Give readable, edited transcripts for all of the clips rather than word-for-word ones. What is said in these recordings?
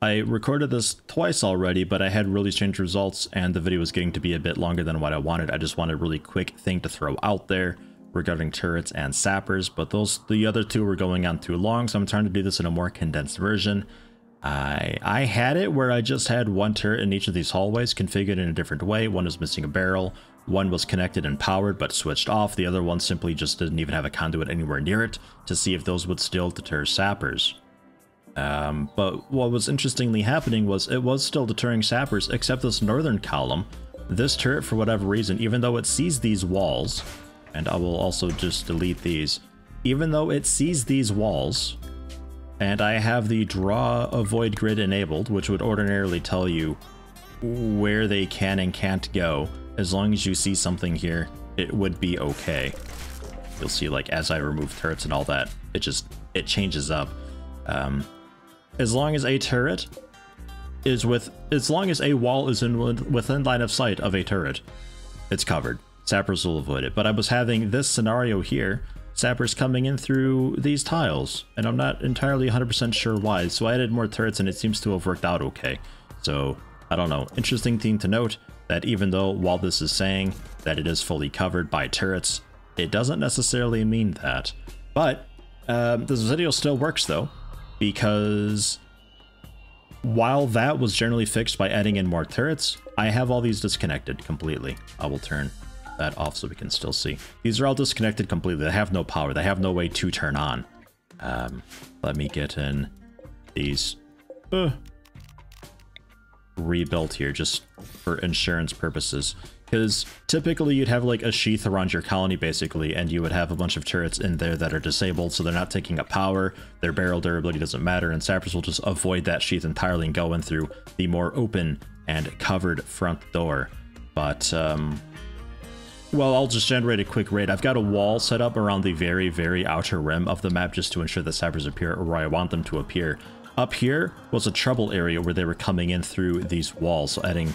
I recorded this twice already, but I had really strange results and the video was getting to be a bit longer than what I wanted. I just wanted a really quick thing to throw out there regarding turrets and sappers, but the other two were going on too long, so I'm trying to do this in a more condensed version. I had it where I just had one turret in each of these hallways configured in a different way. One was missing a barrel, one was connected and powered but switched off, the other one simply just didn't even have a conduit anywhere near it, to see if those would still deter sappers. But what was interestingly happening was it was still deterring sappers, except this northern column. This turret, for whatever reason, even though it sees these walls, and I will also just delete these, even though it sees these walls, and I have the draw avoid grid enabled, which would ordinarily tell you where they can and can't go, as long as you see something here, it would be okay. You'll see, like, as I remove turrets and all that, it changes up. As long as a turret is as long as a wall is within line of sight of a turret, it's covered. Sappers will avoid it. But I was having this scenario here, sappers coming in through these tiles, and I'm not entirely 100% sure why, so I added more turrets and it seems to have worked out okay. So, I don't know. Interesting thing to note, that even though while this is saying that it is fully covered by turrets, it doesn't necessarily mean that. But, this video still works though, because while that was generally fixed by adding in more turrets, I have all these disconnected completely. I will turn that off so we can still see. These are all disconnected completely. They have no power. They have no way to turn on. Let me get in these rebuilt here just for insurance purposes, because typically you'd have like a sheath around your colony basically, and you would have a bunch of turrets in there that are disabled, so they're not taking up power, their barrel durability doesn't matter, and sappers will just avoid that sheath entirely and go in through the more open and covered front door. But well, I'll just generate a quick raid. I've got a wall set up around the very, very outer rim of the map just to ensure that sappers appear where I want them to appear. Up here was a trouble area where they were coming in through these walls, so adding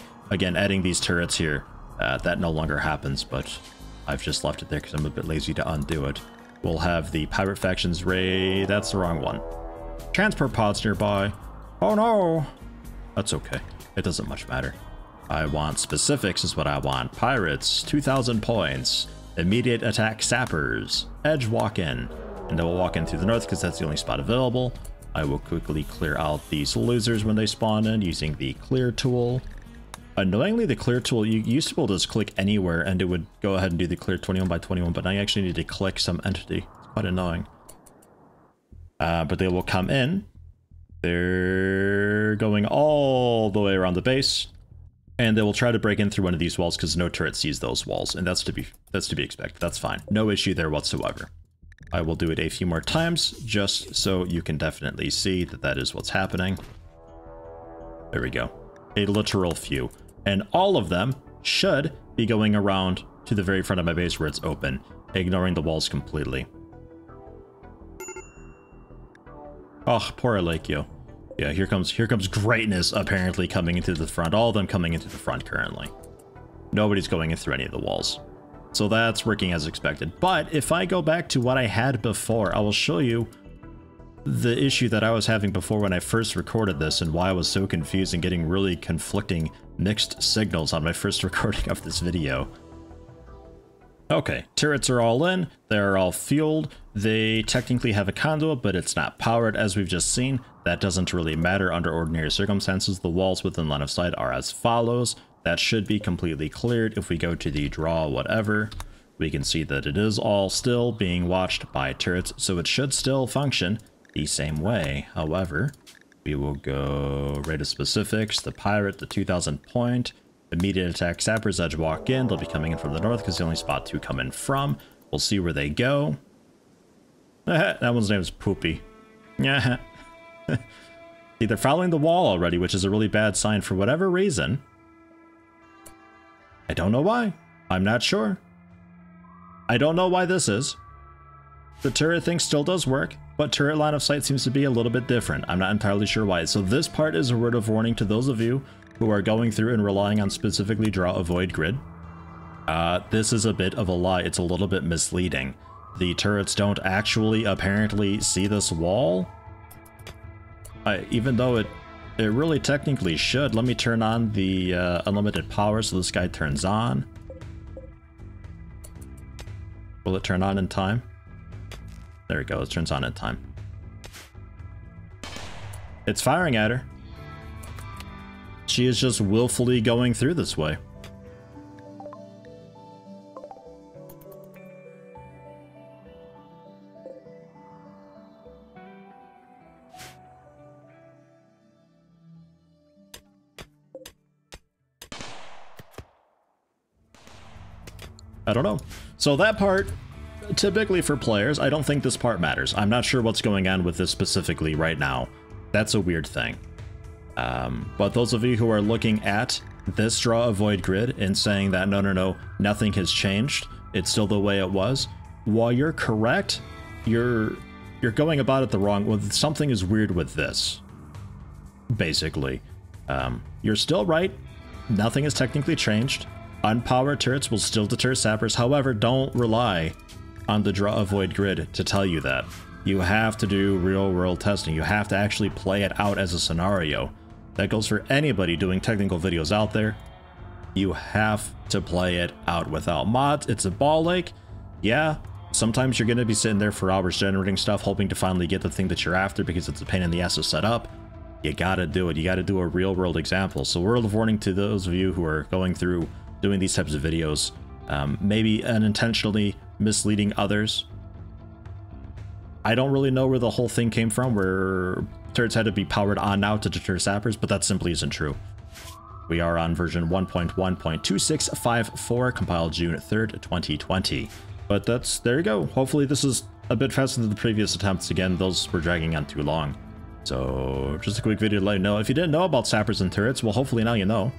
these turrets here, that no longer happens, but I've just left it there because I'm a bit lazy to undo it. We'll have the pirate factions raid. That's the wrong one. Transport pods nearby. Oh no! That's okay. It doesn't much matter. I want specifics is what I want. Pirates, 2,000 points. Immediate attack sappers. Edge walk in. And then we'll walk in through the north because that's the only spot available. I will quickly clear out these losers when they spawn in using the clear tool. Annoyingly, the clear tool, you used to be able to just click anywhere and it would go ahead and do the clear 21 by 21, but now you actually need to click some entity. It's quite annoying. But they will come in. They're going all the way around the base. And they will try to break in through one of these walls because no turret sees those walls, and that's to be expected. That's fine. No issue there whatsoever. I will do it a few more times just so you can definitely see that that is what's happening. There we go. A literal few. And all of them should be going around to the very front of my base where it's open, ignoring the walls completely. Oh, poor Alekio. Yeah, here comes greatness apparently coming into the front. All of them coming into the front currently. Nobody's going in through any of the walls. So that's working as expected. But if I go back to what I had before, I will show you the issue that I was having before when I first recorded this and why I was so confused and getting really conflicting mixed signals on my first recording of this video. Okay, turrets are all in, they're all fueled, they technically have a conduit, but it's not powered as we've just seen. That doesn't really matter under ordinary circumstances. The walls within line of sight are as follows. That should be completely cleared. If we go to the draw whatever, we can see that it is all still being watched by turrets, so it should still function the same way. However, we will go raid of specifics, the pirate, the 2,000 point, immediate attack sappers, edge walk in. They'll be coming in from the north because the only spot to come in from. We'll see where they go. That one's name is Poopy. Yeah. See, they're following the wall already, which is a really bad sign for whatever reason. I don't know why. I'm not sure. I don't know why this is. The turret thing still does work, but turret line of sight seems to be a little bit different. I'm not entirely sure why. So this part is a word of warning to those of you who are going through and relying on specifically draw avoid grid. This is a bit of a lie. It's a little bit misleading. The turrets don't actually apparently see this wall. Even though it It really technically should. Let me turn on the unlimited power so this guy turns on. Will it turn on in time? There we go, it turns on in time. It's firing at her. She is just willfully going through this way. I don't know. So that part, typically for players, I don't think this part matters. I'm not sure what's going on with this specifically right now. That's a weird thing. But those of you who are looking at this draw a void grid and saying that no, nothing has changed, it's still the way it was, while you're correct, you're going about it the wrong way. Something is weird with this, basically. You're still right. Nothing has technically changed. Unpowered turrets will still deter sappers, however, don't rely on the draw a void grid to tell you that. You have to do real-world testing. You have to actually play it out as a scenario. That goes for anybody doing technical videos out there. You have to play it out without mods. It's a ball lake. Yeah, sometimes you're going to be sitting there for hours generating stuff, hoping to finally get the thing that you're after because it's a pain in the ass to set up. You got to do it. You got to do a real-world example. So word of warning to those of you who are going through doing these types of videos, maybe unintentionally misleading others. I don't really know where the whole thing came from, where turrets had to be powered on now to deter sappers, but that simply isn't true. We are on version 1.1.2654, compiled June 3rd, 2020. But that's, there you go. Hopefully this is a bit faster than the previous attempts. Again, those were dragging on too long. So just a quick video to let you know. If you didn't know about sappers and turrets, well, hopefully now you know.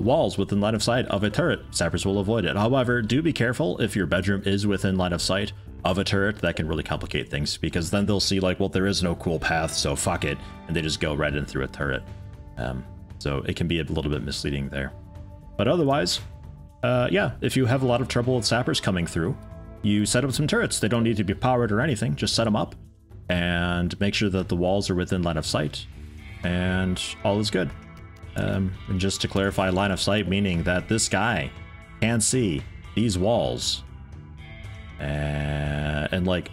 Walls within line of sight of a turret, sappers will avoid it. However, do be careful if your bedroom is within line of sight of a turret. That can really complicate things, because then they'll see like, well, there is no cool path, so fuck it, and they just go right in through a turret. So it can be a little bit misleading there. But otherwise, yeah, if you have a lot of trouble with sappers coming through, you set up some turrets. They don't need to be powered or anything, just set them up and make sure that the walls are within line of sight, and all is good. And just to clarify, line of sight meaning that this guy can see these walls and like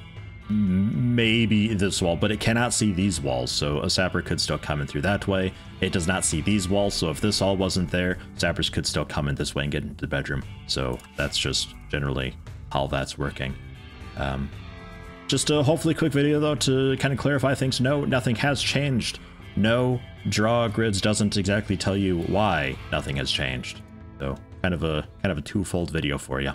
maybe this wall, but it cannot see these walls, so a sapper could still come in through that way. It does not see these walls, so if this all wasn't there, sappers could still come in this way and get into the bedroom. So that's just generally how that's working. Just a hopefully quick video though to kind of clarify things. No, nothing has changed. No, draw grids doesn't exactly tell you why nothing has changed. So kind of a twofold video for you.